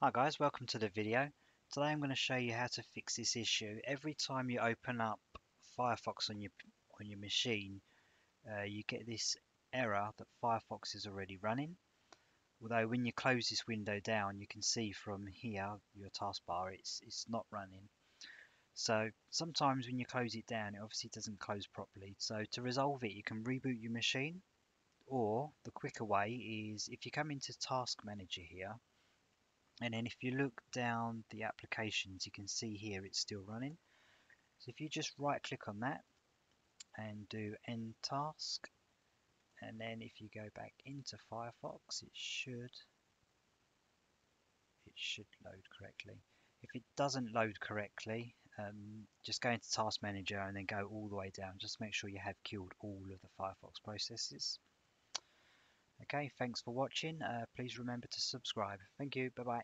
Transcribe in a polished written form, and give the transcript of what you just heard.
Hi guys, welcome to the video. Today I'm going to show you how to fix this issue. Every time you open up Firefox on your machine, you get this error that Firefox is already running. Although when you close this window down, you can see from here your taskbar it's not running. So sometimes when you close it down, it obviously doesn't close properly. So to resolve it, you can reboot your machine, or the quicker way is if you come into Task Manager here. And then if you look down the applications, you can see here it's still running. So if you just right click on that and do end task, and then if you go back into Firefox, it should load correctly. If it doesn't load correctly, just go into Task Manager and then go all the way down. Just make sure you have killed all of the Firefox processes. Okay, thanks for watching. Please remember to subscribe. Thank you. Bye-bye.